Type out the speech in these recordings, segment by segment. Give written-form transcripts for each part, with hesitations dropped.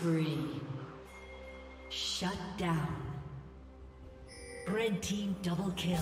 spree. Shut down. Red team double kill.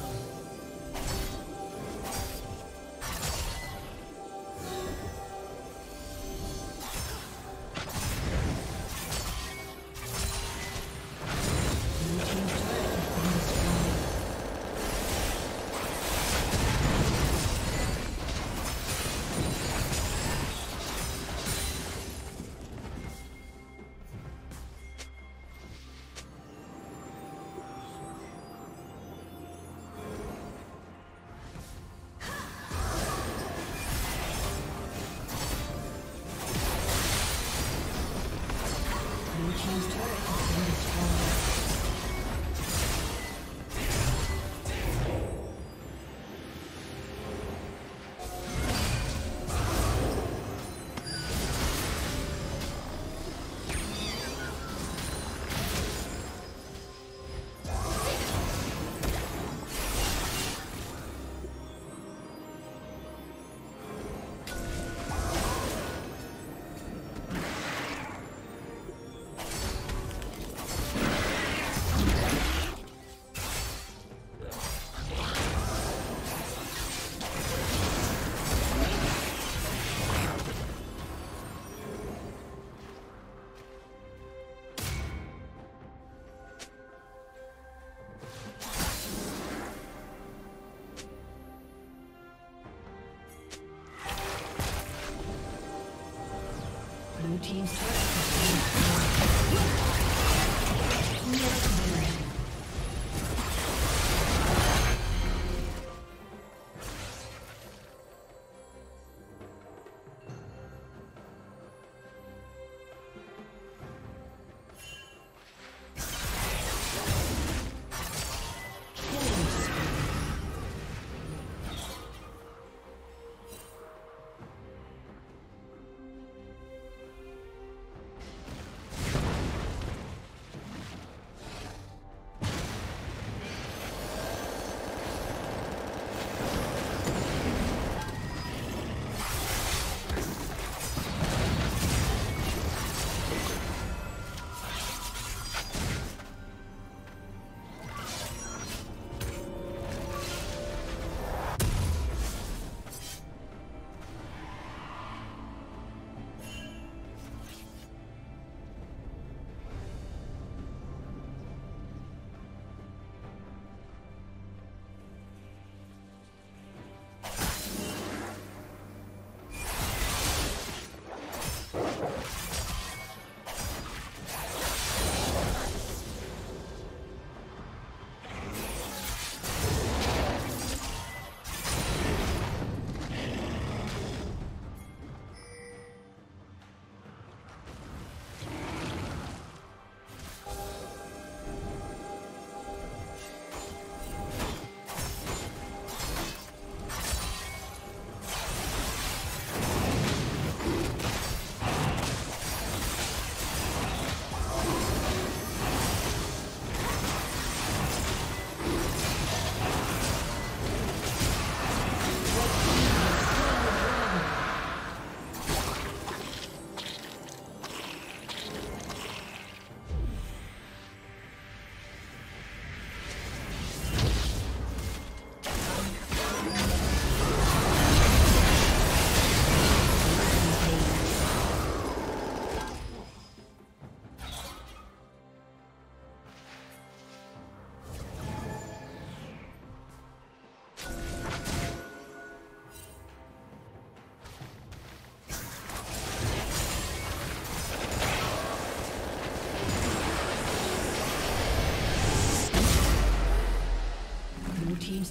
Team's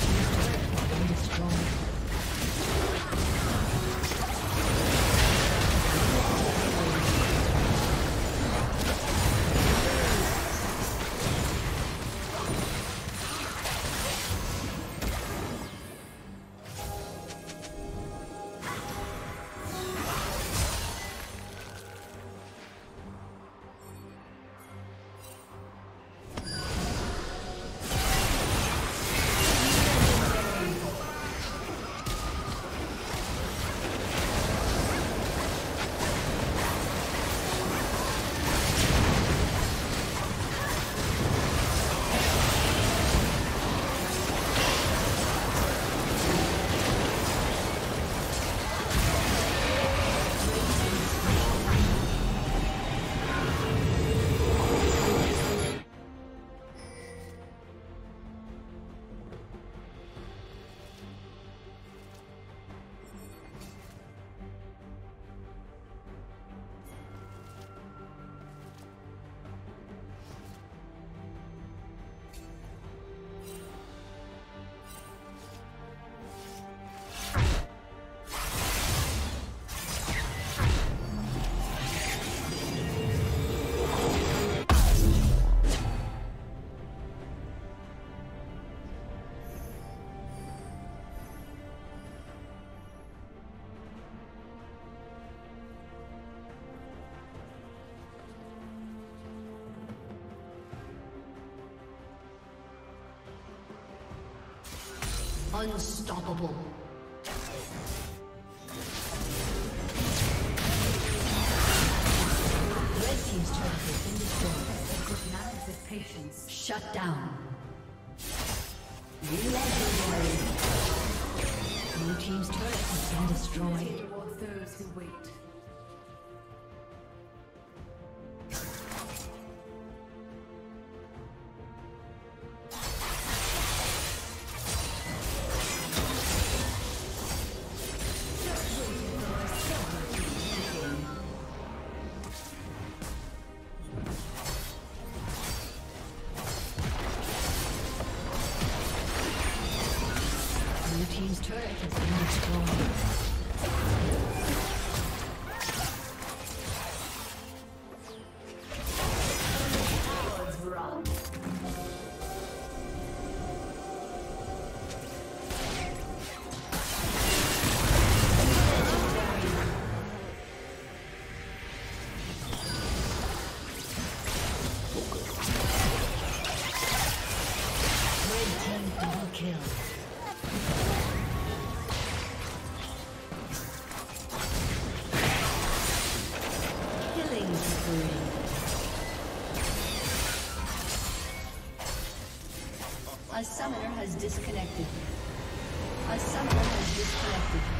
Team's turret has been destroyed. Team's turret has been destroyed. Unstoppable. Red team's turret has been destroyed. With malice with patience. Shut down. Legendary. Blue team's turret has been destroyed. Reward those who wait. Team's turret has been destroyed. A summoner has disconnected.